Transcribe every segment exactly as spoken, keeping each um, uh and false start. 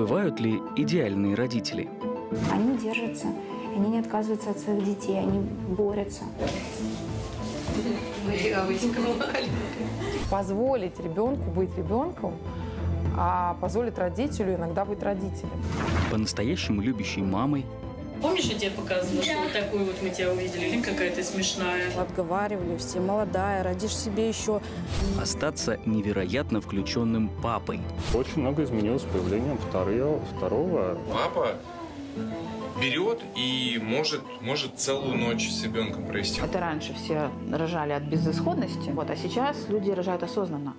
Бывают ли идеальные родители? Они держатся, они не отказываются от своих детей, они борются. Позволить ребенку быть ребенком, а позволить родителю иногда быть родителем. По-настоящему любящей мамой. Помнишь, я тебе показывала, да, что вот такую вот мы тебя увидели, или какая-то смешная? Отговаривали все, молодая, родишь себе еще. Остаться невероятно включенным папой. Очень много изменилось с появлением второго. второго. Папа берет и может, может целую ночь с ребенком провести. Это раньше все рожали от безысходности, вот, а сейчас люди рожают осознанно.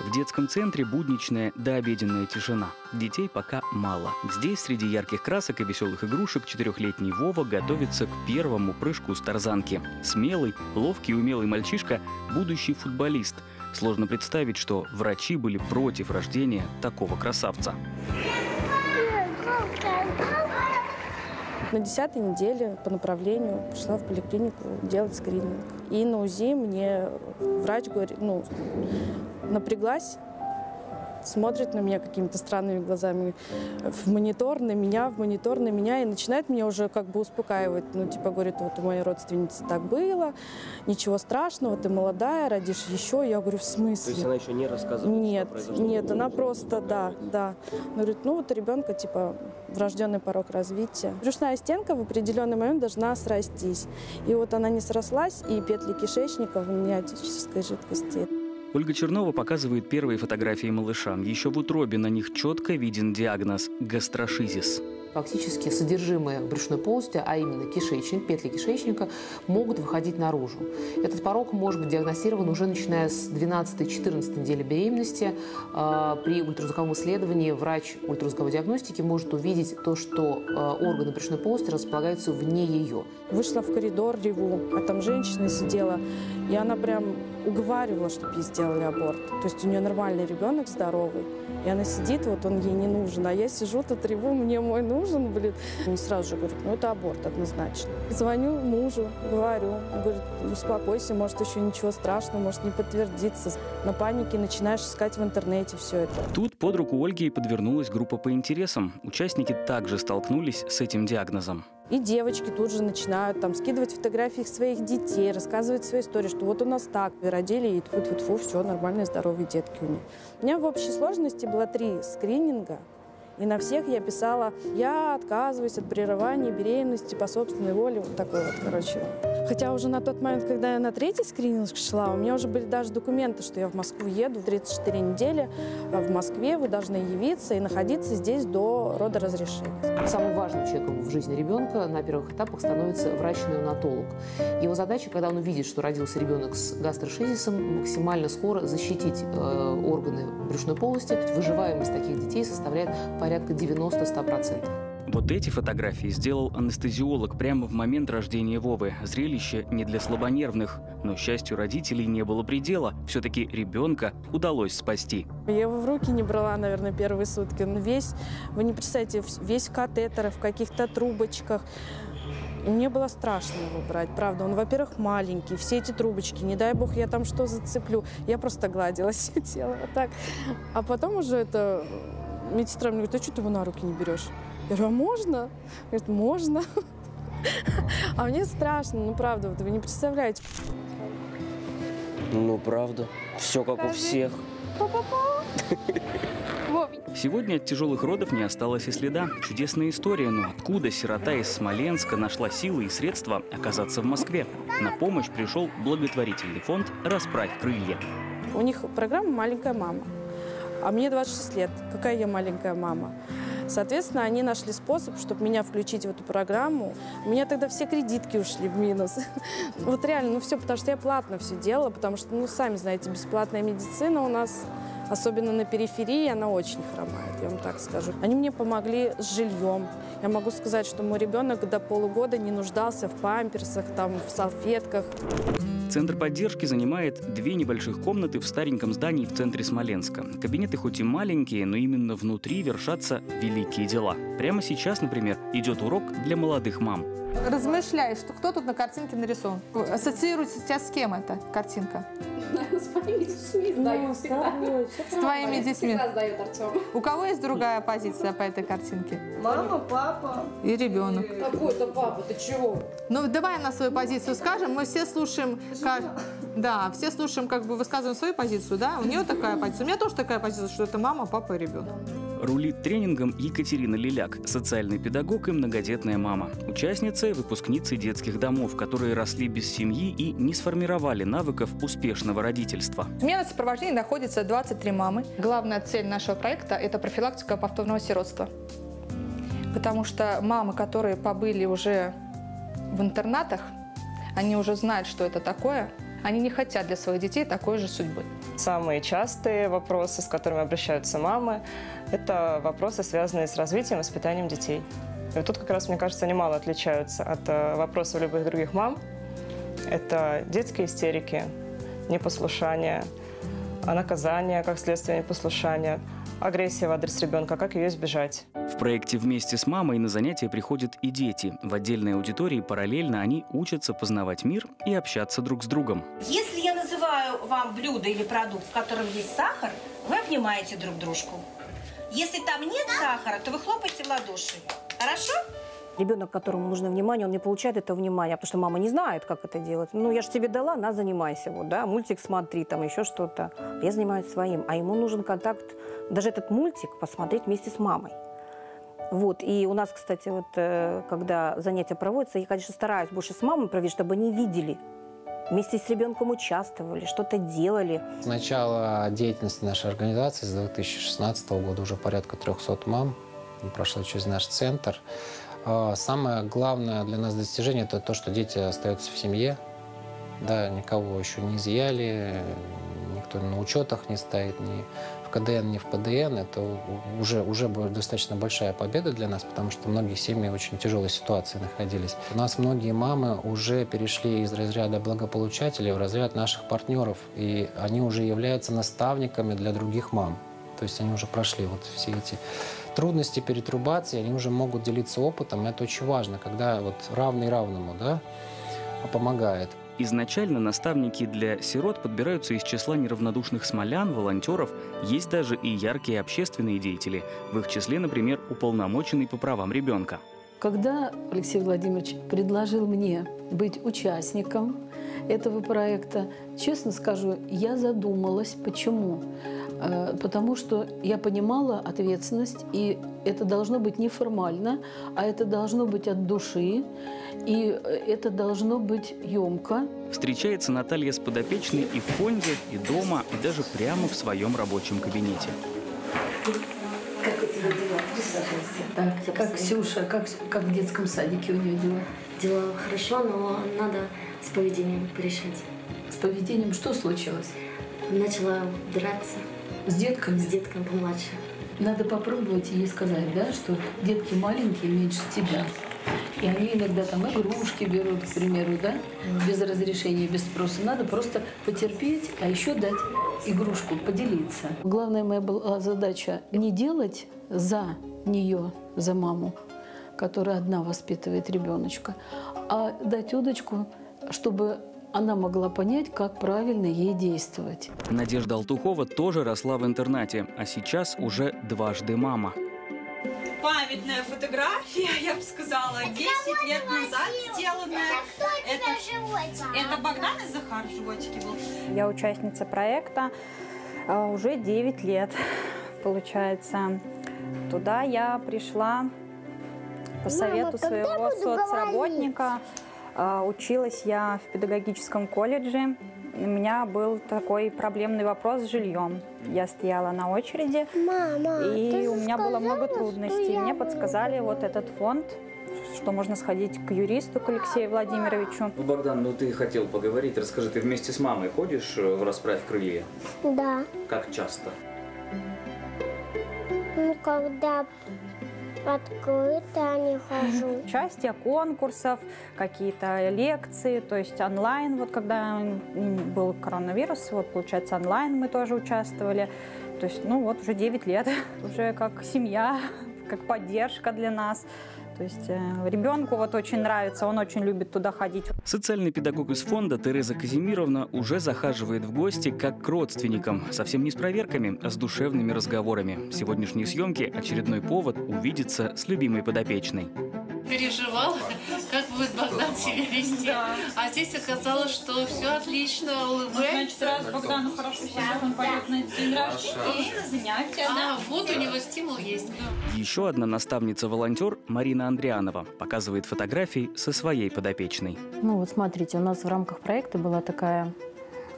В детском центре будничная дообеденная тишина. Детей пока мало. Здесь среди ярких красок и веселых игрушек четырехлетний Вова готовится к первому прыжку с тарзанки. Смелый, ловкий и умелый мальчишка – будущий футболист. Сложно представить, что врачи были против рождения такого красавца. На десятой неделе по направлению пришла в поликлинику делать скрининг. И на УЗИ мне врач говорит, ну, напряглась, смотрит на меня какими-то странными глазами в монитор, на меня, в монитор, на меня, и начинает меня уже как бы успокаивать. Ну, типа, говорит, вот у моей родственницы так было, ничего страшного, ты молодая, родишь еще. Я говорю, в смысле? То есть она еще не рассказывала? Нет, нет, она просто, да, да. Она говорит, ну вот у ребенка, типа, врожденный порог развития. Брюшная стенка в определенный момент должна срастись. И вот она не срослась, и петли кишечника в амниотической жидкости. Ольга Чернова показывает первые фотографии малыша. Еще в утробе на них четко виден диагноз – гастрошизис. Фактически содержимое брюшной полости, а именно кишечник, петли кишечника, могут выходить наружу. Этот порог может быть диагностирован уже начиная с двенадцатой-четырнадцатой недели беременности. При ультразвуковом исследовании врач ультразвуковой диагностики может увидеть то, что органы брюшной полости располагаются вне ее. Вышла в коридор, реву, а там женщина сидела, и она прям уговаривала, чтобы ей сделали аборт. То есть у нее нормальный ребенок, здоровый, и она сидит, вот он ей не нужен, а я сижу, тут реву, мне мой нужен, блин. Он сразу же говорит, ну это аборт однозначно. Звоню мужу, говорю, он говорит, успокойся, может еще ничего страшного, может не подтвердиться. На панике начинаешь искать в интернете все это. Тут под руку Ольги и подвернулась группа по интересам. Участники также столкнулись с этим диагнозом. И девочки тут же начинают там скидывать фотографии своих детей, рассказывать свою историю, что вот у нас так, и родили, и тьфу-тьфу-тьфу, все, нормальные, здоровые детки у них. У меня в общей сложности было три скрининга, и на всех я писала, я отказываюсь от прерывания беременности по собственной воле, вот такой вот, короче. Хотя уже на тот момент, когда я на третий скрининг шла, у меня уже были даже документы, что я в Москву еду, тридцать четыре недели в Москве, вы должны явиться и находиться здесь до родоразрешения. Самым важным человеком в жизни ребенка на первых этапах становится врач-неонатолог. Его задача, когда он увидит, что родился ребенок с гастрошизисом, максимально скоро защитить э, органы брюшной полости. Выживаемость таких детей составляет порядка девяноста-ста процентов. Вот эти фотографии сделал анестезиолог прямо в момент рождения Вовы. Зрелище не для слабонервных. Но счастью родителей не было предела. Все-таки ребенка удалось спасти. Я его в руки не брала, наверное, первые сутки. Он весь, вы не представляете, весь в катетерах, в каких-то трубочках. Мне было страшно его брать, правда. Он, во-первых, маленький, все эти трубочки, не дай бог, я там что зацеплю. Я просто гладила, сидела вот так. А потом уже это... медсестра мне говорит, а что ты его на руки не берешь? Я говорю, а можно? Говорит, можно. А мне страшно, ну правда, вот вы не представляете. Ну правда, все как у всех. Сегодня от тяжелых родов не осталось и следа. Чудесная история, но откуда сирота из Смоленска нашла силы и средства оказаться в Москве? На помощь пришел благотворительный фонд «Расправь крылья». У них программа «Маленькая мама». А мне двадцать шесть лет. Какая я маленькая мама. Соответственно, они нашли способ, чтобы меня включить в эту программу. У меня тогда все кредитки ушли в минус. Вот реально, ну все, потому что я платно все делала, потому что, ну, сами знаете, бесплатная медицина у нас, особенно на периферии, она очень хромает, я вам так скажу. Они мне помогли с жильем. Я могу сказать, что мой ребенок до полугода не нуждался в памперсах, там, в салфетках. Центр поддержки занимает две небольших комнаты в стареньком здании в центре Смоленска. Кабинеты хоть и маленькие, но именно внутри вершатся великие дела. Прямо сейчас, например, идет урок для молодых мам. размышляешь, что кто тут на картинке нарисован. Ассоциируется сейчас с кем эта картинка? С моими детьми сдаю всегда. С твоими детьми. У кого есть другая позиция по этой картинке? Мама, папа. И ребенок. Какой-то папа, ты чего? Ну, давай на свою позицию скажем. Мы все слушаем... Да, все слушаем, как бы высказываем свою позицию, да? У нее такая позиция. У меня тоже такая позиция, что это мама, папа и ребенок. Рулит тренингом Екатерина Лиляк, социальный педагог и многодетная мама. Участница и выпускница детских домов, которые росли без семьи и не сформировали навыков успешного родительства. У меня на сопровождении находится двадцать три мамы. Главная цель нашего проекта – это профилактика повторного сиротства. Потому что мамы, которые побыли уже в интернатах, они уже знают, что это такое. Они не хотят для своих детей такой же судьбы. Самые частые вопросы, с которыми обращаются мамы, это вопросы, связанные с развитием и воспитанием детей. И вот тут как раз, мне кажется, они мало отличаются от вопросов любых других мам. Это детские истерики, непослушание, наказание как следствие непослушания, агрессия в адрес ребенка, как ее избежать. В проекте «Вместе с мамой» на занятия приходят и дети. В отдельной аудитории параллельно они учатся познавать мир и общаться друг с другом. Если я называю вам блюдо или продукт, в котором есть сахар, вы обнимаете друг дружку. Если там нет сахара, то вы хлопаете в ладоши. Хорошо? Ребенок, которому нужно внимание, он не получает этого внимания, потому что мама не знает, как это делать. Ну, я же тебе дала, на, занимайся, вот, да, мультик смотри, там еще что-то. Я занимаюсь своим, а ему нужен контакт, даже этот мультик посмотреть вместе с мамой. Вот, и у нас, кстати, вот, когда занятия проводятся, я, конечно, стараюсь больше с мамой провести, чтобы они видели. Вместе с ребенком участвовали, что-то делали. С начала деятельности нашей организации, с две тысячи шестнадцатого года, уже порядка трёхсот мам прошло через наш центр. Самое главное для нас достижение – это то, что дети остаются в семье. Да, никого еще не изъяли, никто на учетах не стоит, ни в ка дэ эн, ни в пэ дэ эн. Это уже, уже достаточно большая победа для нас, потому что многие семьи в очень тяжелой ситуации находились. У нас многие мамы уже перешли из разряда благополучателей в разряд наших партнеров, и они уже являются наставниками для других мам. То есть они уже прошли вот все эти трудности, перетрубации, они уже могут делиться опытом. Это очень важно, когда вот равный равному, да, помогает. Изначально наставники для сирот подбираются из числа неравнодушных смолян, волонтеров. Есть даже и яркие общественные деятели. В их числе, например, уполномоченный по правам ребенка. Когда Алексей Владимирович предложил мне быть участником этого проекта, честно скажу, я задумалась, почему. Потому что я понимала ответственность, и это должно быть не формально, а это должно быть от души, и это должно быть емко. Встречается Наталья с подопечной и в фонде, и дома, и даже прямо в своем рабочем кабинете. Как у тебя дела? Присаживайся. Так, как Сюша, как, как в детском садике у нее дела? Дела хорошо, но надо с поведением порешать. С поведением что случилось? Начала драться. С детками? С детками помладше. Надо попробовать ей сказать, да, что детки маленькие, меньше тебя. И они иногда там игрушки берут, к примеру, да, без разрешения, без спроса. Надо просто потерпеть, а еще дать игрушку, поделиться. Главная моя была задача не делать за нее, за маму, которая одна воспитывает ребеночка, а дать удочку, чтобы... Она могла понять, как правильно ей действовать. Надежда Алтухова тоже росла в интернате, а сейчас уже дважды мама. Памятная фотография, я бы сказала, десять лет назад сделанная. Это, это Богдан и Захар в животике был. Я участница проекта уже девять лет, получается. Туда я пришла по совету мама, своего соцработника. Говорить? Училась я в педагогическом колледже. У меня был такой проблемный вопрос с жильем. Я стояла на очереди, мама, и у меня сказала, было много трудностей. Мне подсказали вот этот фонд, что можно сходить к юристу, к Алексею Владимировичу. Ну, Богдан, ну ты хотел поговорить. Расскажи, ты вместе с мамой ходишь в «Расправь крылья»? Да. Как часто? Ну, когда... Открыто не хожу. Участие конкурсов, какие-то лекции, то есть онлайн. Вот когда был коронавирус, вот получается онлайн мы тоже участвовали. То есть, ну вот уже девять лет, уже как семья, как поддержка для нас. То есть ребенку вот очень нравится, он очень любит туда ходить. Социальный педагог из фонда Тереза Казимировна уже захаживает в гости как к родственникам. Совсем не с проверками, а с душевными разговорами. Сегодняшние съемки – очередной повод увидеться с любимой подопечной. Переживал, как будет Богдан себя вести. Да. А здесь оказалось, что все отлично, улыбается. Ну, значит, раз Богдану хорошо сидит, он поет на день рождения, на занятия. А, да? Вот у него стимул есть. Еще одна наставница-волонтер Марина Андрианова показывает фотографии со своей подопечной. Ну вот смотрите, у нас в рамках проекта была такая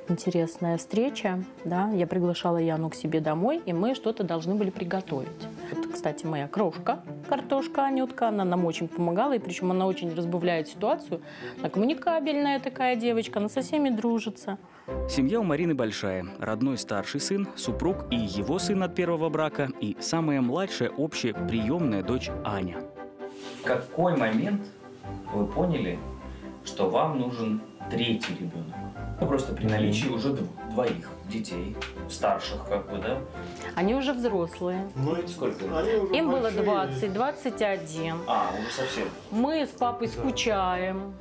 интересная встреча. Да? Я приглашала Яну к себе домой, и мы что-то должны были приготовить. Вот, кстати, моя крошка, картошка Анютка, она нам очень помогала, и причем она очень разбавляет ситуацию. Она коммуникабельная такая девочка, она со всеми дружится. Семья у Марины большая. Родной старший сын, супруг и его сын от первого брака, и самая младшая общая приемная дочь Аня. В какой момент вы поняли, что вам нужен третий ребенок? Просто при наличии уже двоих детей, старших как бы, да? Они уже взрослые. Ну, это сколько? Им было двадцать, двадцать один. А, уже совсем. Мы с папой скучаем.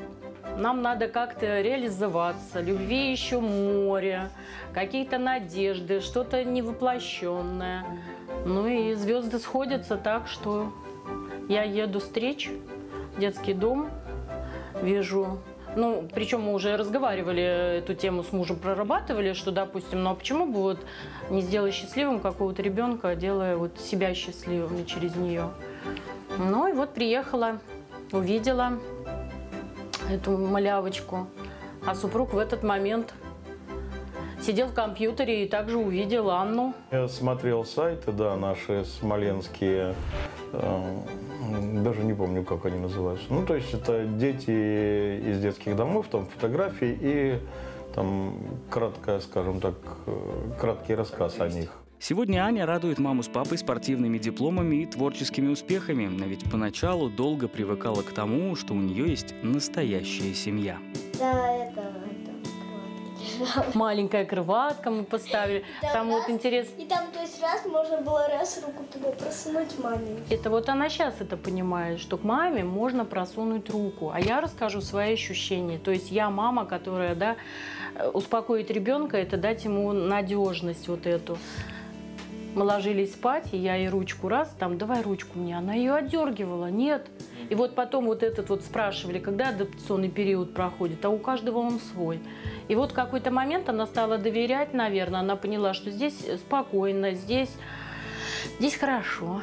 Нам надо как-то реализоваться. Любви еще море, какие-то надежды, что-то невоплощенное. Ну и звезды сходятся так, что я еду встреч в детский дом, вижу... Ну, причем мы уже разговаривали, эту тему с мужем прорабатывали, что, допустим, ну а почему бы вот не сделать счастливым какого-то ребенка, делая вот себя счастливым через нее. Ну и вот приехала, увидела эту малявочку, а супруг в этот момент сидел в компьютере и также увидел Анну. Я смотрел сайты, да, наши смоленские... Даже не помню, как они называются. Ну, то есть это дети из детских домов, там фотографии и там краткая, скажем так, краткий рассказ о них. Сегодня Аня радует маму с папой спортивными дипломами и творческими успехами, но ведь поначалу долго привыкала к тому, что у нее есть настоящая семья. Да, это, это маленькая кроватка мы поставили. Там, там раз, вот интересно. И там, то есть, раз можно было раз руку туда просунуть маме. Это вот она сейчас это понимает, что к маме можно просунуть руку. А я расскажу свои ощущения. То есть я мама, которая, да, успокоит ребенка, это дать ему надежность вот эту. Мы ложились спать, и я ей ручку раз, там, давай ручку мне. Она ее отдергивала, нет. И вот потом вот этот вот спрашивали, когда адаптационный период проходит, а у каждого он свой. И вот в какой-то момент она стала доверять, наверное, она поняла, что здесь спокойно, здесь, здесь хорошо.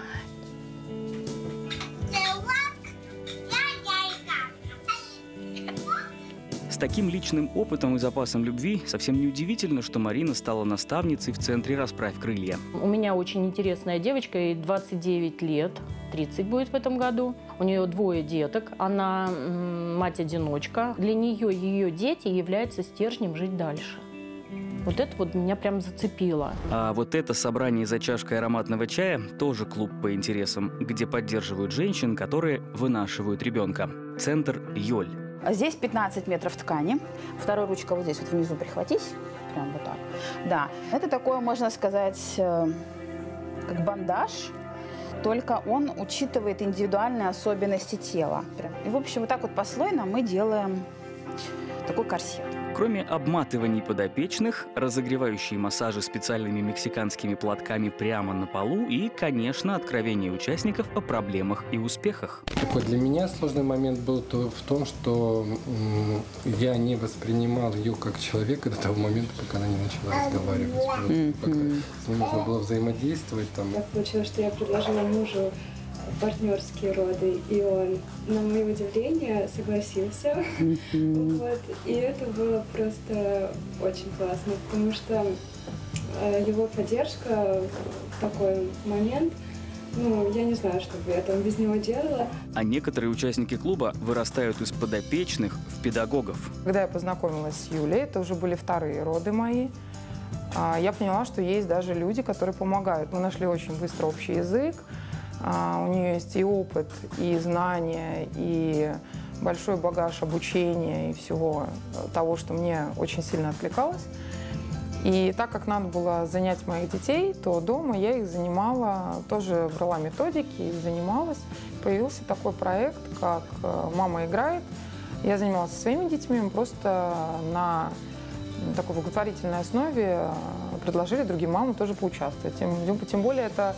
С таким личным опытом и запасом любви совсем неудивительно, что Марина стала наставницей в центре «Расправь крылья». У меня очень интересная девочка, ей двадцать девять лет, тридцать будет в этом году. У нее двое деток, она мать-одиночка. Для нее ее дети являются стержнем жить дальше. Вот это вот меня прям зацепило. А вот это собрание за чашкой ароматного чая тоже клуб по интересам, где поддерживают женщин, которые вынашивают ребенка. Центр «Йоль». Здесь пятнадцать метров ткани. Второй ручка вот здесь вот внизу прихватись. Прям вот так. Да. Это такое, можно сказать, как бандаж. Только он учитывает индивидуальные особенности тела. И, в общем, вот так вот послойно мы делаем такой корсет. Кроме обматываний подопечных, разогревающие массажи специальными мексиканскими платками прямо на полу и, конечно, откровение участников о проблемах и успехах. Такой для меня сложный момент был в том, что я не воспринимал ее как человека до того момента, как она не начала разговаривать. С ней нужно было взаимодействовать. Там. Так получилось, что я предложила мужу партнерские роды, и он, на мое удивление, согласился. Вот. И это было просто очень классно, потому что его поддержка в такой момент, ну, я не знаю, что бы я там без него делала. А некоторые участники клуба вырастают из подопечных в педагогов. Когда я познакомилась с Юлей, это уже были вторые роды мои, я поняла, что есть даже люди, которые помогают. Мы нашли очень быстро общий язык. Uh, у нее есть и опыт, и знания, и большой багаж обучения, и всего того, что мне очень сильно откликалось. И так как надо было занять моих детей, то дома я их занимала, тоже брала методики и занималась. Появился такой проект, как «Мама играет». Я занималась со своими детьми, просто на такой благотворительной основе предложили другим мамам тоже поучаствовать. Тем, тем более это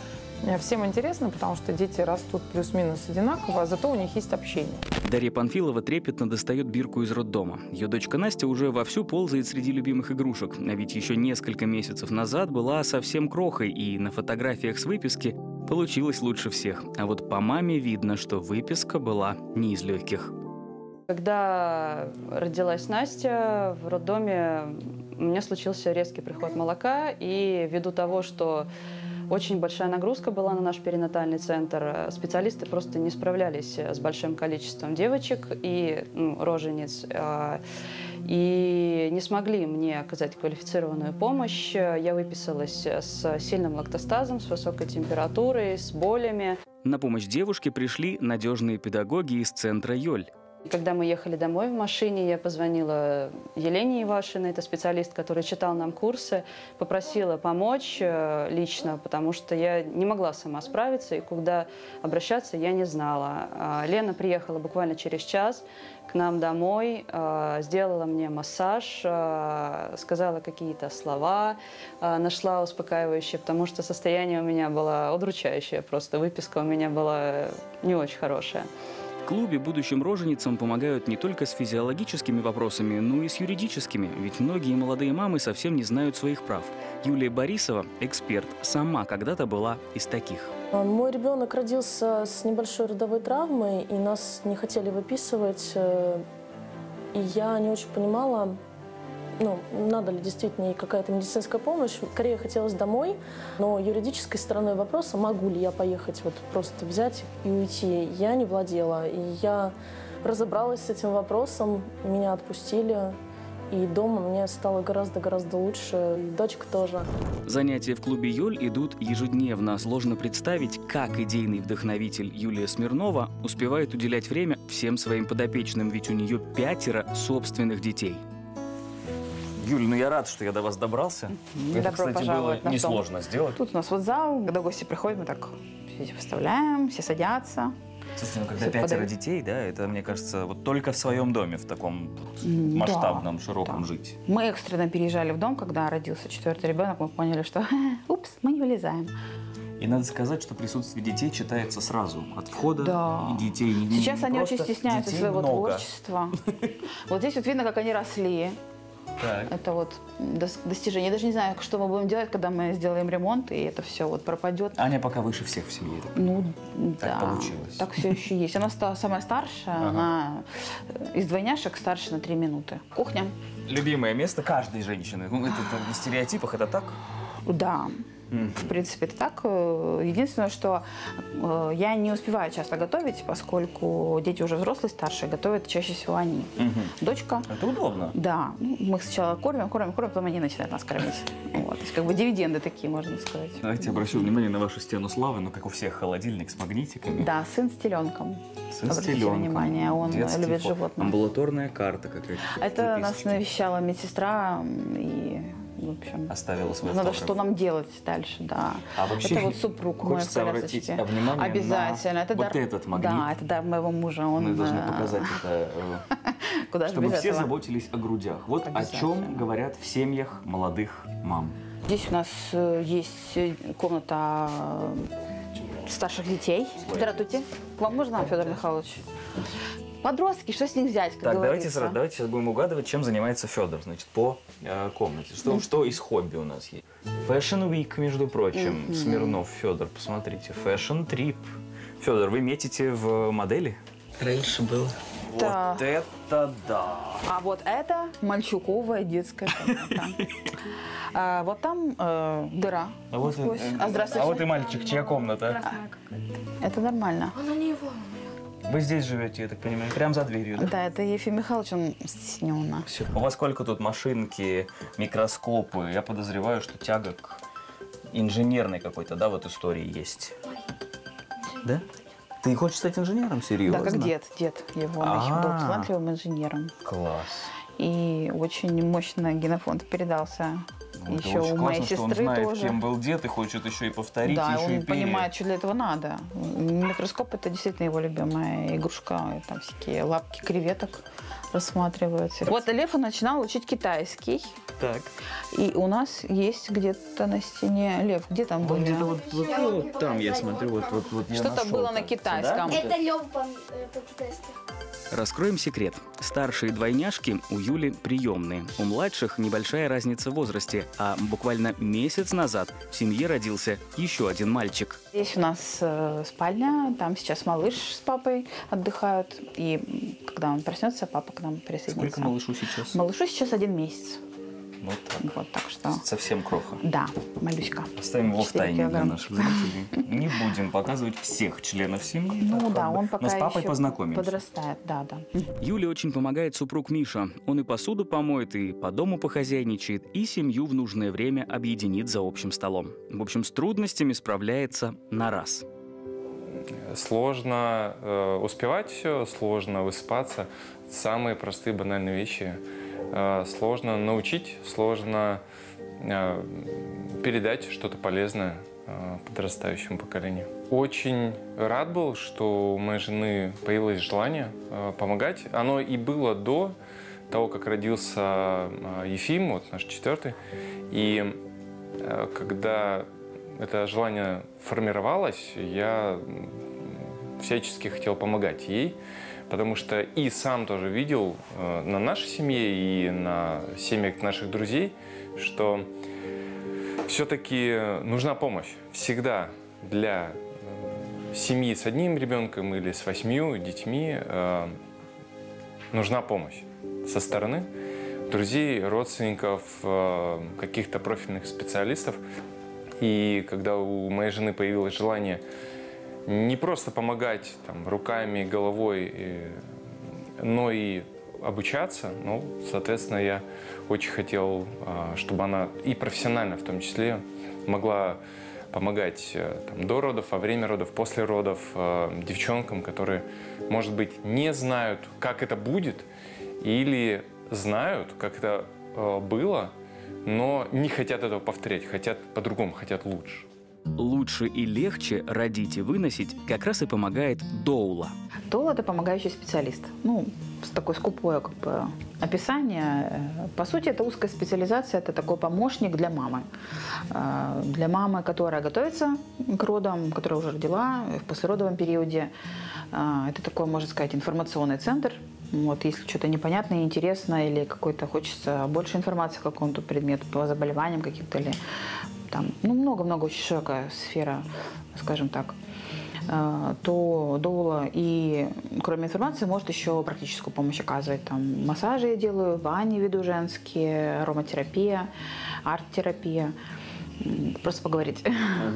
всем интересно, потому что дети растут плюс-минус одинаково, а зато у них есть общение. Дарья Панфилова трепетно достает бирку из роддома. Ее дочка Настя уже вовсю ползает среди любимых игрушек. А ведь еще несколько месяцев назад была совсем крохой, и на фотографиях с выписки получилось лучше всех. А вот по маме видно, что выписка была не из легких. Когда родилась Настя, в роддоме у меня случился резкий приход молока, и ввиду того, что очень большая нагрузка была на наш перинатальный центр, специалисты просто не справлялись с большим количеством девочек и ну, рожениц, и не смогли мне оказать квалифицированную помощь. Я выписалась с сильным лактостазом, с высокой температурой, с болями. На помощь девушке пришли надежные педагоги из Центра Йоль. Когда мы ехали домой в машине, я позвонила Елене Ивашиной, это специалист, который читал нам курсы, попросила помочь лично, потому что я не могла сама справиться, и куда обращаться я не знала. Лена приехала буквально через час к нам домой, сделала мне массаж, сказала какие-то слова, нашла успокаивающие, потому что состояние у меня было удручающее, просто выписка у меня была не очень хорошая. В клубе будущим роженицам помогают не только с физиологическими вопросами, но и с юридическими, ведь многие молодые мамы совсем не знают своих прав. Юлия Борисова, эксперт, сама когда-то была из таких. Мой ребенок родился с небольшой родовой травмой, и нас не хотели выписывать, и я не очень понимала, ну, надо ли действительно какая-то медицинская помощь. Скорее хотелось домой, но юридической стороной вопроса, могу ли я поехать, вот просто взять и уйти, я не владела. И я разобралась с этим вопросом, меня отпустили, и дома мне стало гораздо-гораздо лучше, и дочка тоже. Занятия в клубе Йоль идут ежедневно. Сложно представить, как идейный вдохновитель Юлия Смирнова успевает уделять время всем своим подопечным, ведь у нее пятеро собственных детей. Юль, ну я рад, что я до вас добрался. Это, кстати, было несложно сделать. Тут у нас вот зал, когда гости приходят, мы так все выставляем, все садятся. Слушайте, ну когда пятеро подают. Детей, да, это, мне кажется, вот только в своем доме в таком масштабном, да, широком, да, жить. Мы экстренно переезжали в дом, когда родился четвертый ребенок, мы поняли, что упс, мы не вылезаем. И надо сказать, что присутствие детей читается сразу от входа, да, и детей не видно. Сейчас они очень стесняются своего много. творчества. Вот здесь вот видно, как они росли. Так. Это вот достижение. Я даже не знаю, что мы будем делать, когда мы сделаем ремонт, и это все вот пропадет. Аня пока выше всех в семье. Ну, так да. получилось. Так все еще есть. Она самая старшая, ага. она из двойняшек старше на три минуты. Кухня. Любимое место каждой женщины. Это, это в стереотипах, это так? Да. В принципе, это так. Единственное, что э, я не успеваю часто готовить, поскольку дети уже взрослые, старшие, готовят чаще всего они. Угу. Дочка. Это удобно. Да. Мы их сначала кормим, кормим, кормим, потом они начинают нас кормить. Вот. То есть как бы дивиденды такие, можно сказать. Давайте обращу внимание на вашу стену славы. Ну, как у всех, холодильник с магнитиками. Да, сын с теленком. Сын с теленком. Внимание, он детский любит фото. животных. Амбулаторная карта какая-то. Это записочки. Нас навещала медсестра и... В общем, оставила свой надо, фотограф. Что нам делать дальше, да. А вообще, это вот супруг мой, обратить внимание обязательно. Это вот дар... этот магнит. Да, это дар моего мужа. Он... Мы должны показать это, Куда чтобы все этого? заботились о грудях. Вот о чем говорят в семьях молодых мам. Здесь у нас есть комната старших детей. Здравствуйте. К вам можно, Федор Михайлович? Подростки, что с них взять, как так, давайте, сразу, давайте сейчас будем угадывать, чем занимается Федор, значит, по э, комнате. Что, mm. что из хобби у нас есть? Fashion Week, между прочим, mm-hmm. Смирнов Федор, посмотрите. Fashion Trip. Федор, вы метите в модели? Раньше было. Вот да. это да! А вот это мальчуковая детская комната. Вот там дыра. А вот и мальчик, чья комната? Это нормально. Она не его. Вы здесь живете, я так понимаю, прям за дверью, да? Да, это Ефим Михайлович, он стеснённо. У вас сколько тут машинки, микроскопы? Я подозреваю, что тяга к инженерной какой-то, да, вот истории есть. Да? Ты хочешь стать инженером, серьезно? Да, как дед, дед его был талантливым инженером. Класс. И очень мощно генофонд передался Это еще очень у моей классно, сестры что он знает, тоже. Кем был дед, и хочет еще и повторить, да, еще и переиграть. Да, он понимает, что для этого надо. Микроскоп – это действительно его любимая игрушка. Там всякие лапки креветок рассматриваются. Вот Лев начинал учить китайский. Так. И у нас есть где-то на стене Лев. Где там был? Где-то вот, вот, вот там я смотрю. Вот, вот, вот что-то было на китайском. Да? Это Лев по-китайски. Раскроем секрет. Старшие двойняшки у Юли приемные. У младших небольшая разница в возрасте. А буквально месяц назад в семье родился еще один мальчик. Здесь у нас спальня. Там сейчас малыш с папой отдыхают. И когда он проснется, папа к нам присоединится. Сколько малышу сейчас? Малышу сейчас один месяц. Вот так. Вот так что. Совсем кроха. Да, малюська. Оставим его в тайне для наших зрителей. Не будем показывать всех членов семьи. Ну да, он пока с папой познакомимся. Подрастает, да, да. Юле очень помогает супруг Миша. Он и посуду помоет, и по дому похозяйничает, и семью в нужное время объединит за общим столом. В общем, с трудностями справляется на раз. Сложно э, успевать все, сложно высыпаться. Самые простые банальные вещи. Сложно научить, сложно передать что-то полезное подрастающему поколению. Очень рад был, что у моей жены появилось желание помогать. Оно и было до того, как родился Ефим, вот наш четвертый. И когда это желание формировалось, я всячески хотел помогать ей. Потому что и сам тоже видел э, на нашей семье и на семьях наших друзей, что все-таки нужна помощь. Всегда для семьи с одним ребенком или с восьмью детьми э, нужна помощь со стороны друзей, родственников, э, каких-то профильных специалистов. И когда у моей жены появилось желание не просто помогать там, руками, головой, но и обучаться. Ну, соответственно, я очень хотел, чтобы она и профессионально в том числе могла помогать там, до родов, во время родов, после родов девчонкам, которые, может быть, не знают, как это будет, или знают, как это было, но не хотят этого повторять, хотят по-другому, хотят лучше. Лучше и легче родить и выносить как раз и помогает доула. Доула – это помогающий специалист. Ну, с такой скупое как бы описание. По сути, это узкая специализация, это такой помощник для мамы. Для мамы, которая готовится к родам, которая уже родила в послеродовом периоде. Это такой, можно сказать, информационный центр. Вот, если что-то непонятное, интересно или какой-то хочется больше информации о каком-то предмете, по заболеваниям каких-то или там, ну, много-много очень широкая сфера, скажем так, то доула и, кроме информации, может еще практическую помощь оказывать. Там массажи я делаю, бани веду женские, ароматерапия, арт-терапия. Просто поговорить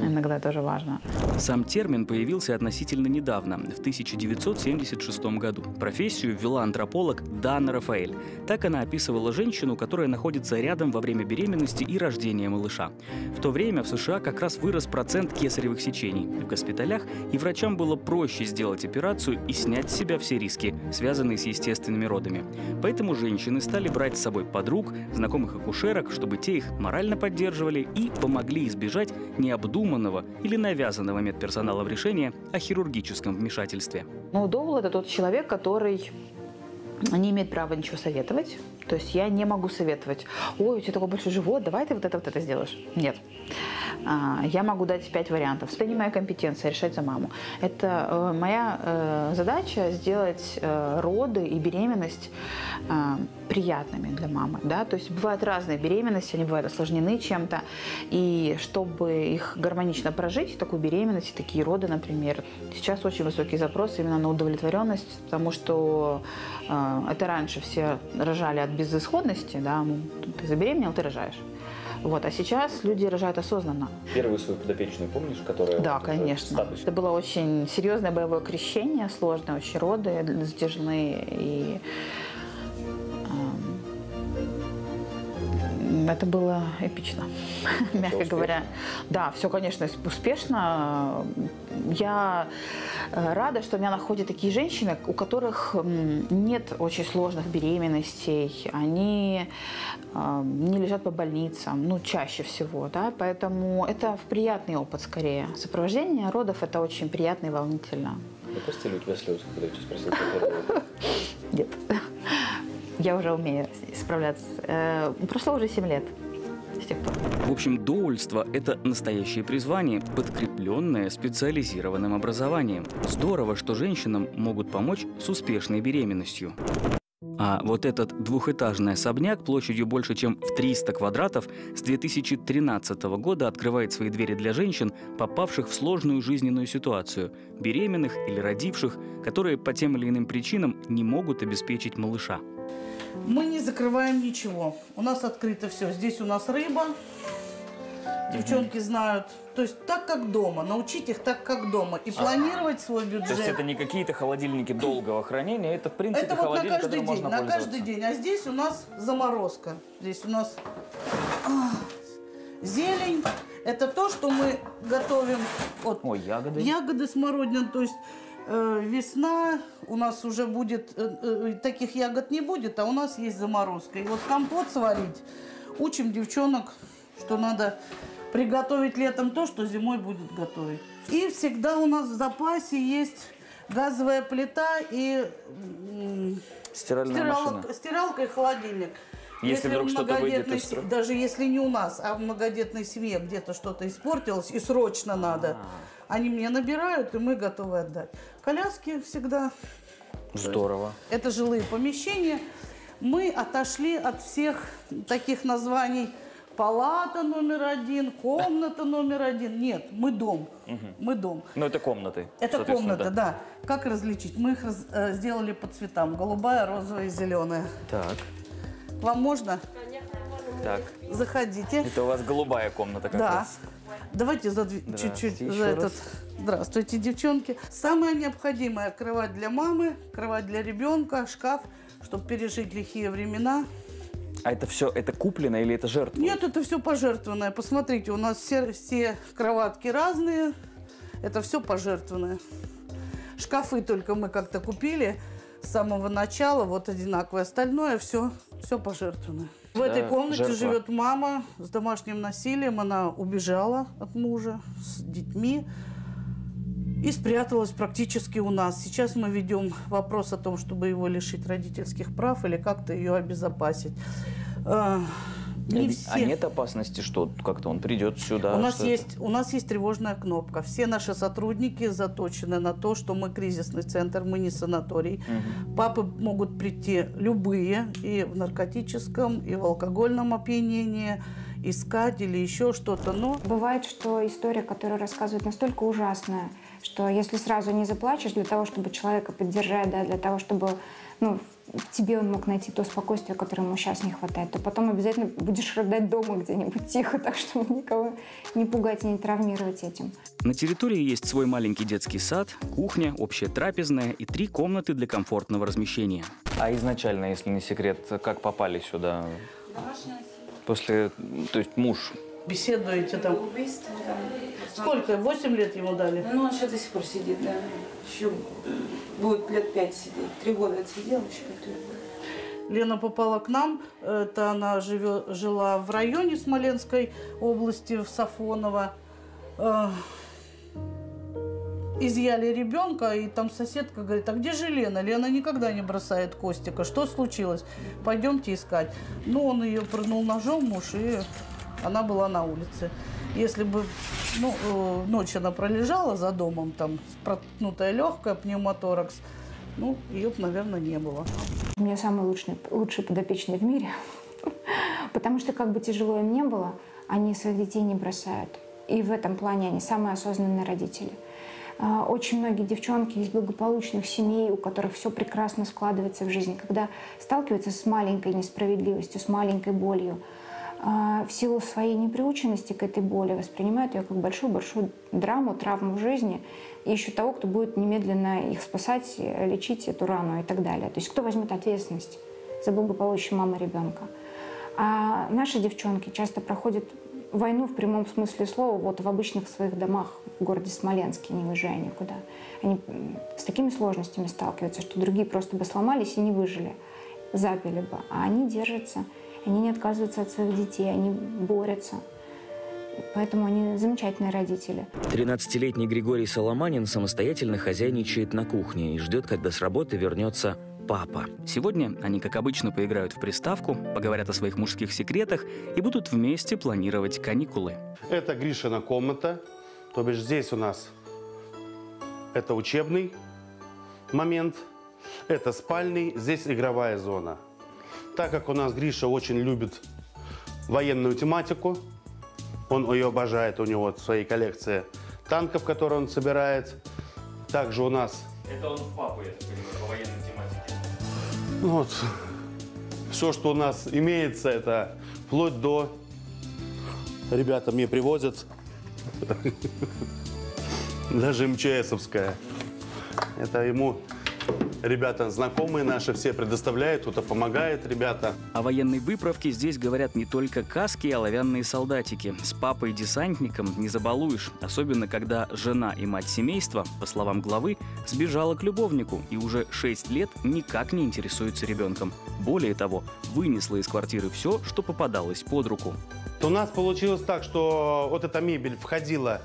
иногда тоже важно. Сам термин появился относительно недавно, в тысяча девятьсот семьдесят шестом году. Профессию ввела антрополог Дана Рафаэль. Так она описывала женщину, которая находится рядом во время беременности и рождения малыша. В то время в США как раз вырос процент кесаревых сечений в госпиталях, и врачам было проще сделать операцию и снять с себя все риски, связанные с естественными родами. Поэтому женщины стали брать с собой подруг, знакомых акушерок, чтобы те их морально поддерживали и помогали. Могли избежать необдуманного или навязанного медперсоналом решения о хирургическом вмешательстве. Ну, доула – это тот человек, который не имеет права ничего советовать. То есть я не могу советовать. Ой, у тебя такой большой живот, давай ты вот это, вот это сделаешь. Нет. Я могу дать пять вариантов. Это не моя компетенция, решать за маму. Это моя задача сделать роды и беременность приятными для мамы. Да? То есть бывают разные беременности, они бывают осложнены чем-то. И чтобы их гармонично прожить, такую беременность, такие роды, например. Сейчас очень высокий запрос именно на удовлетворенность, потому что это раньше все рожали от безысходности. Да? Ты забеременел, ты рожаешь. Вот, а сейчас люди рожают осознанно. Первую свою подопечную помнишь, которая... Да, вот, конечно. Это было очень серьезное боевое крещение, сложные очень роды, затяжные. И Это было эпично, это мягко успешно. говоря. Да, все, конечно, успешно. Я рада, что меня находят такие женщины, у которых нет очень сложных беременностей. Они не лежат по больницам, ну, чаще всего, да. Поэтому это приятный опыт, скорее. Сопровождение родов – это очень приятно и волнительно. Вы пустили у тебя слезы, когда я тебя спросил, как Нет. Я уже умею справляться. Прошло уже семь лет с тех пор. В общем, доульство – это настоящее призвание, подкрепленное специализированным образованием. Здорово, что женщинам могут помочь с успешной беременностью. А вот этот двухэтажный особняк площадью больше чем в триста квадратов с две тысячи тринадцатого года открывает свои двери для женщин, попавших в сложную жизненную ситуацию, беременных или родивших, которые по тем или иным причинам не могут обеспечить малыша. Мы не закрываем ничего. У нас открыто все. Здесь у нас рыба. Девчонки знают. То есть так, как дома. Научить их так, как дома. И планировать свой бюджет. То есть это не какие-то холодильники долгого хранения. Это, в принципе, это холодильник, вот на каждый день, можно на каждый день. А здесь у нас заморозка. Здесь у нас зелень. Это то, что мы готовим. Вот. О, ягоды. Ягоды, смородина. То есть э, весна у нас уже будет... Э, э, таких ягод не будет, а у нас есть заморозка. И вот компот сварить. Учим девчонок, что надо приготовить летом то, что зимой будет готовить. И всегда у нас в запасе есть газовая плита и стиральная стиралка, машина. Стиралка и холодильник. Если, если вдруг что-то выйдет из строя. Даже если не у нас, а в многодетной семье где-то что-то испортилось и срочно надо, а-а-а. Они мне набирают, и мы готовы отдать. Коляски всегда. Здорово. Это жилые помещения. Мы отошли от всех таких названий. Палата номер один, комната номер один. Нет, мы дом. Угу. Мы дом. Но это комнаты. Это комната, да. да. Как различить? Мы их раз, э, сделали по цветам. Голубая, розовая и зеленая. Так. Вам можно? Конечно, можно. Так. Заходите. Это у вас голубая комната как да. раз. Давайте чуть-чуть за, за этот... Раз. Здравствуйте, девчонки. Самое необходимое – кровать для мамы, кровать для ребенка, шкаф, чтобы пережить лихие времена. А это все, это куплено или это жертвовано? Нет, это все пожертвованное. Посмотрите, у нас все, все кроватки разные. Это все пожертвованное. Шкафы только мы как-то купили с самого начала, вот одинаковые. Остальное все, все пожертвованное. В да, этой комнате жертва. живет мама с домашним насилием. Она убежала от мужа с детьми и спряталась практически у нас. Сейчас мы ведем вопрос о том, чтобы его лишить родительских прав или как-то ее обезопасить. Не все. А нет опасности, что как-то он придет сюда? У нас, есть, у нас есть тревожная кнопка. Все наши сотрудники заточены на то, что мы кризисный центр, мы не санаторий. Угу. Папы могут прийти любые, и в наркотическом, и в алкогольном опьянении, искать или еще что-то. Но бывает, что история, которую рассказывают, настолько ужасная, что если сразу не заплачешь, для того, чтобы человека поддержать, да, для того, чтобы ну, в тебе он мог найти то спокойствие, которое ему сейчас не хватает, то потом обязательно будешь рыдать дома где-нибудь тихо, так чтобы никого не пугать и не травмировать этим. На территории есть свой маленький детский сад, кухня, общая трапезная и три комнаты для комфортного размещения. А изначально, если не секрет, как попали сюда? После, то есть муж. Беседуете там. Сколько? Восемь лет ему дали? Ну, он сейчас до сих пор сидит, да. Еще будет лет пять сидеть. Три года отсидел, еще пять лет. Лена попала к нам. Это она живет, жила в районе Смоленской области, в Сафоново. Изъяли ребенка, и там соседка говорит, а где же Лена? Лена никогда не бросает Костика. Что случилось? Пойдемте искать. Ну, он ее прыгнул ножом, муж, и она была на улице. Если бы ну, э, ночь она пролежала за домом, там, проткнутая легкая, пневмоторакс, ну, ее бы, наверное, не было. У меня самый лучший, лучший подопечный в мире, потому что, как бы тяжело им не было, они своих детей не бросают. И в этом плане они самые осознанные родители. Очень многие девчонки из благополучных семей, у которых все прекрасно складывается в жизни, когда сталкиваются с маленькой несправедливостью, с маленькой болью, в силу своей неприученности к этой боли воспринимают ее как большую-большую драму, травму в жизни и ищут того, кто будет немедленно их спасать, лечить эту рану и так далее. То есть кто возьмет ответственность за благополучие мамы и ребенка? А наши девчонки часто проходят войну в прямом смысле слова вот в обычных своих домах в городе Смоленске, не выезжая никуда. Они с такими сложностями сталкиваются, что другие просто бы сломались и не выжили, запили бы. А они держатся, они не отказываются от своих детей, они борются. Поэтому они замечательные родители. тринадцатилетний Григорий Соломанин самостоятельно хозяйничает на кухне и ждет, когда с работы вернется папа. Сегодня они, как обычно, поиграют в приставку, поговорят о своих мужских секретах и будут вместе планировать каникулы. Это Гришина комната. То бишь здесь у нас это учебный момент, это спальный, здесь игровая зона. Так как у нас Гриша очень любит военную тематику, он ее обожает, у него в своей коллекции танков, которые он собирает. Также у нас... Это он в папу, я так понимаю, по военной тематике. Вот. Все, что у нас имеется, это вплоть до... Ребята мне привозят. Даже МЧСовская. Это ему... Ребята, знакомые наши все предоставляют, кто-то помогает, ребята. О военной выправке здесь говорят не только каски и оловянные солдатики. С папой-десантником не забалуешь, особенно когда жена и мать семейства, по словам главы, сбежала к любовнику и уже шесть лет никак не интересуется ребенком. Более того, вынесла из квартиры все, что попадалось под руку. У нас получилось так, что вот эта мебель входила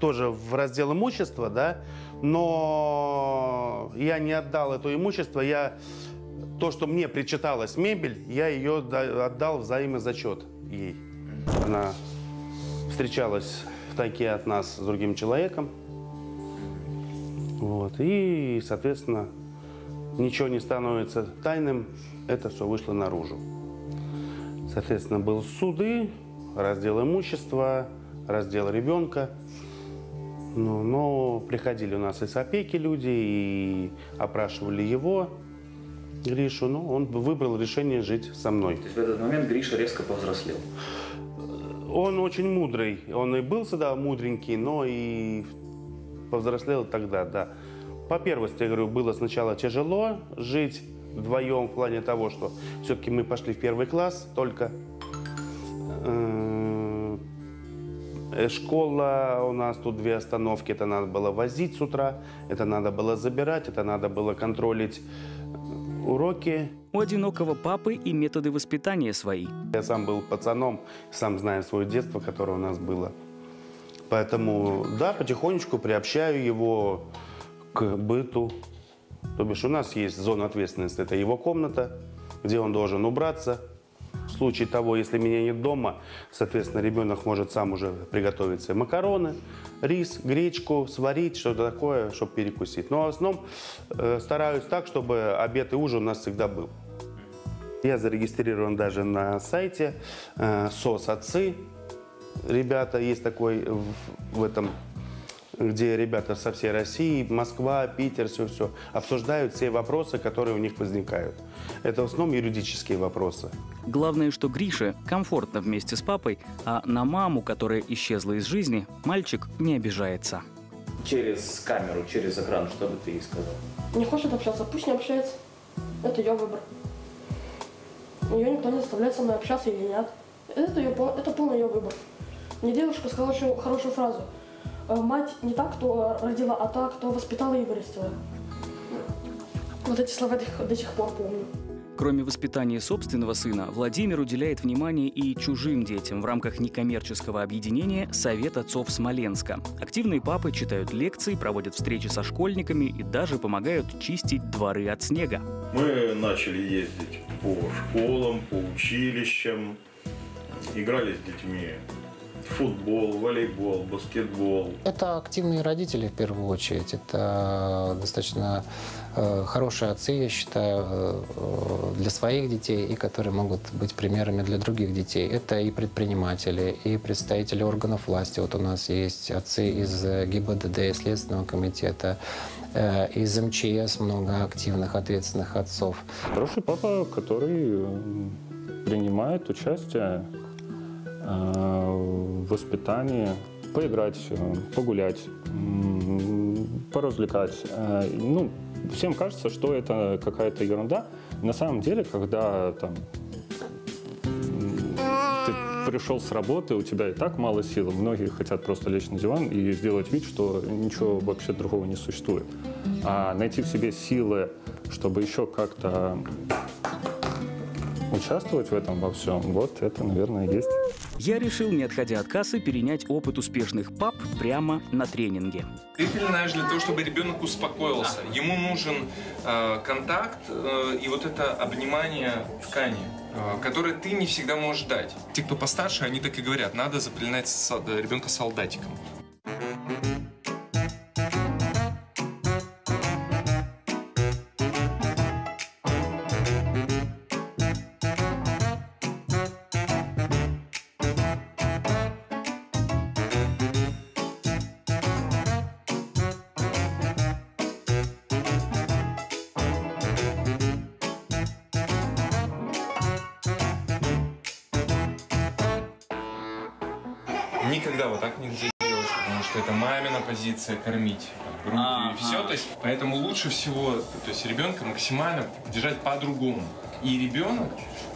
тоже в раздел имущества, да, но я не отдал это имущество, я то, что мне причиталась мебель, я ее отдал взаимозачет ей. Она встречалась в тайке от нас с другим человеком, вот, и, соответственно, ничего не становится тайным, это все вышло наружу. Соответственно, были суды, раздел имущества, раздел ребенка. Ну, но приходили у нас и с опеки люди, и опрашивали его, Гришу, но он выбрал решение жить со мной. То есть в этот момент Гриша резко повзрослел? Он очень мудрый, он и был всегда мудренький, но и повзрослел тогда, да. По первости, я говорю, было сначала тяжело жить вдвоем в плане того, что все-таки мы пошли в первый класс, только... Школа, у нас тут две остановки, это надо было возить с утра, это надо было забирать, это надо было контролить уроки. У одинокого папы и методы воспитания свои. Я сам был пацаном, сам знаю свое детство, которое у нас было. Поэтому, да, потихонечку приобщаю его к быту. То бишь у нас есть зона ответственности, это его комната, где он должен убраться. В случае того, если меня нет дома, соответственно, ребенок может сам уже приготовить себе макароны, рис, гречку, сварить, что-то такое, чтобы перекусить. Но в основном э, стараюсь так, чтобы обед и ужин у нас всегда был. Я зарегистрирован даже на сайте э, СОС Отцы. Ребята, есть такой в, в этом, где ребята со всей России, Москва, Питер, все-все, обсуждают все вопросы, которые у них возникают. Это в основном юридические вопросы. Главное, что Грише комфортно вместе с папой, а на маму, которая исчезла из жизни, мальчик не обижается. Через камеру, через экран, что бы ты ей сказал? Не хочет общаться, пусть не общается. Это ее выбор. Ее никто не заставляет со мной общаться или нет. Это, ее, это полный ее выбор. Мне девушка сказала еще хорошую фразу. Мать не так, кто родила, а та, кто воспитала и вырастила. Вот эти слова до сих пор помню. Кроме воспитания собственного сына, Владимир уделяет внимание и чужим детям в рамках некоммерческого объединения «Совет отцов Смоленска». Активные папы читают лекции, проводят встречи со школьниками и даже помогают чистить дворы от снега. Мы начали ездить по школам, по училищам, играли с детьми. Футбол, волейбол, баскетбол. Это активные родители в первую очередь. Это достаточно э, хорошие отцы, я считаю, э, для своих детей, и которые могут быть примерами для других детей. Это и предприниматели, и представители органов власти. Вот у нас есть отцы из ГИБДД, из Следственного комитета, э, из МЧС много активных, ответственных отцов. Хороший папа, который принимает участие воспитание, поиграть, погулять, поразвлекать. Ну, всем кажется, что это какая-то ерунда. На самом деле, когда там пришел с работы, у тебя и так мало сил. Многие хотят просто лечь на диван и сделать вид, что ничего вообще другого не существует. А найти в себе силы, чтобы еще как-то участвовать в этом во всем, вот это, наверное, есть. Я решил, не отходя от кассы, перенять опыт успешных пап прямо на тренинге. Ты пеленаешь для того, чтобы ребенок успокоился. Ему нужен э, контакт э, и вот это обнимание ткани, э, которое ты не всегда можешь дать. Те, кто постарше, они так и говорят, надо запеленать ребенка солдатиком. Никогда вот так нельзя делать, потому что это мамина позиция кормить, грудью а, и все. А. То есть, поэтому лучше всего, то есть ребенка максимально держать по-другому. И ребенок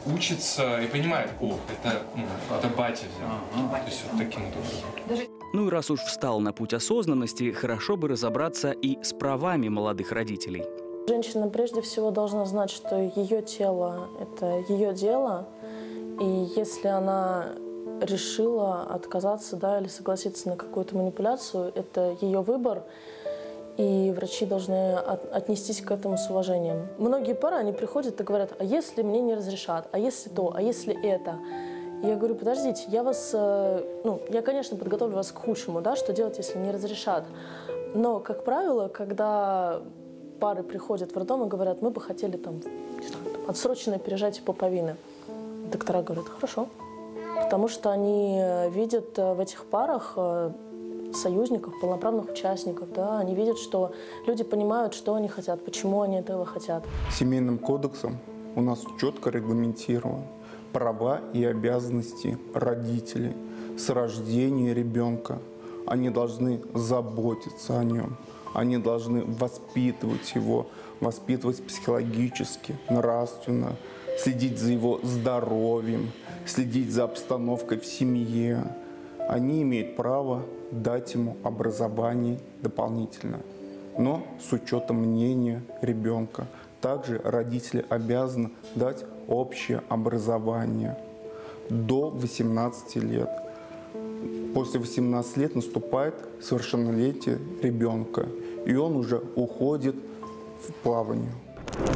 учится и понимает, о, это, ну, это батя взял. А, а. То есть вот таким вот образом. Ну и раз уж встал на путь осознанности, хорошо бы разобраться и с правами молодых родителей. Женщина прежде всего должна знать, что ее тело – это ее дело, и если она решила отказаться, да, или согласиться на какую-то манипуляцию, это ее выбор, и врачи должны от, отнестись к этому с уважением. Многие пары, они приходят и говорят, а если мне не разрешат, а если то, а если это? И я говорю, подождите, я вас, ну, я, конечно, подготовлю вас к худшему, да, что делать, если не разрешат. Но, как правило, когда пары приходят в роддом и говорят, мы бы хотели там, не знаю, там отсроченное пережатие пуповины, доктора говорят, хорошо. Потому что они видят в этих парах союзников, полноправных участников. Да? Они видят, что люди понимают, что они хотят, почему они этого хотят. Семейным кодексом у нас четко регламентированы права и обязанности родителей с рождения ребенка. Они должны заботиться о нем, они должны воспитывать его, воспитывать психологически, нравственно, следить за его здоровьем, следить за обстановкой в семье. Они имеют право дать ему образование дополнительно, но с учетом мнения ребенка. Также родители обязаны дать общее образование до восемнадцати лет. После восемнадцати лет наступает совершеннолетие ребенка, и он уже уходит в плавание.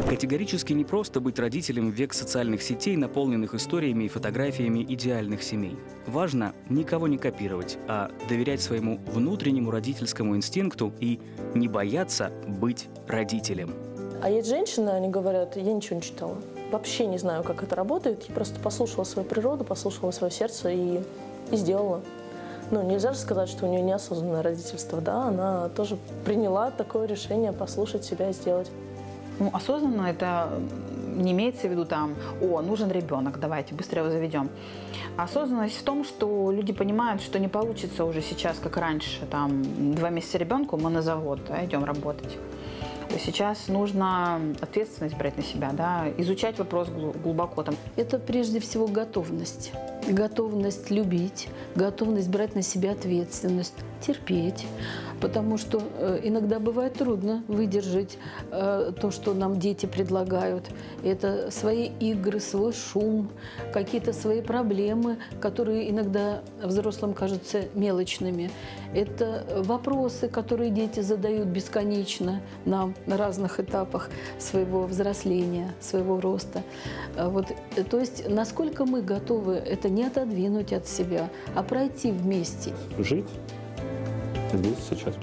Категорически непросто быть родителем в век социальных сетей, наполненных историями и фотографиями идеальных семей. Важно никого не копировать, а доверять своему внутреннему родительскому инстинкту и не бояться быть родителем. А есть женщины, они говорят, я ничего не читала, вообще не знаю, как это работает, я просто послушала свою природу, послушала свое сердце и, и сделала. Ну, нельзя же сказать, что у нее неосознанное родительство, да, она тоже приняла такое решение послушать себя и сделать. Ну, осознанно это не имеется в виду там, о, нужен ребенок, давайте быстро его заведем. Осознанность в том, что люди понимают, что не получится уже сейчас, как раньше, там, два месяца ребенку, мы на завод, да, идем работать. Сейчас нужно ответственность брать на себя, да, изучать вопрос глубоко. Там. Это прежде всего готовность. Готовность любить, готовность брать на себя ответственность, терпеть. Потому что иногда бывает трудно выдержать то, что нам дети предлагают. Это свои игры, свой шум, какие-то свои проблемы, которые иногда взрослым кажутся мелочными. Это вопросы, которые дети задают бесконечно нам на разных этапах своего взросления, своего роста. Вот. То есть насколько мы готовы это не отодвинуть от себя, а пройти вместе. Жить здесь, сейчас.